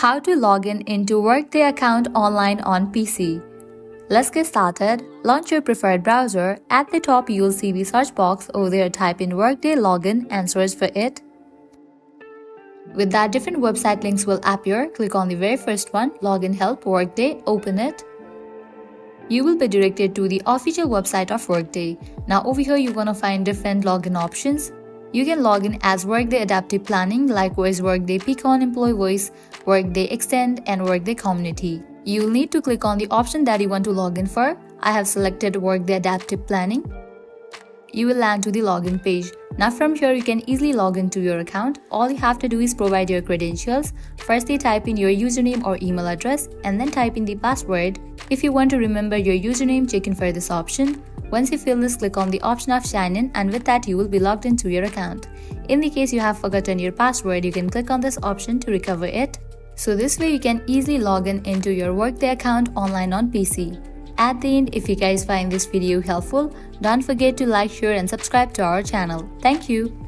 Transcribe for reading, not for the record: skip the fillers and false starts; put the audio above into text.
how to log in into Workday account online on PC. Let's get started. Launch your preferred browser. At the top, you'll see the search box. Over there, type in Workday login and search for it. With that, different website links will appear. Click on the very first one, Login Help Workday, open it. You will be directed to the official website of Workday. Now over here, you're gonna find different login options. You can log in as Workday Adaptive Planning, likewise Workday Picon Employee Voice, Workday Extend, and Workday Community. You'll need to click on the option that you want to log in for. I have selected Workday Adaptive Planning. You will land to the login page. Now from here, you can easily log into your account. All you have to do is provide your credentials. Firstly, type in your username or email address and then type in the password. If you want to remember your username, check in for this option. Once you fill this, click on the option of sign in, and with that you will be logged into your account. In the case you have forgotten your password, you can click on this option to recover it. So this way you can easily log in into your Workday account online on PC. At the end, if you guys find this video helpful, don't forget to like, share and subscribe to our channel. Thank you.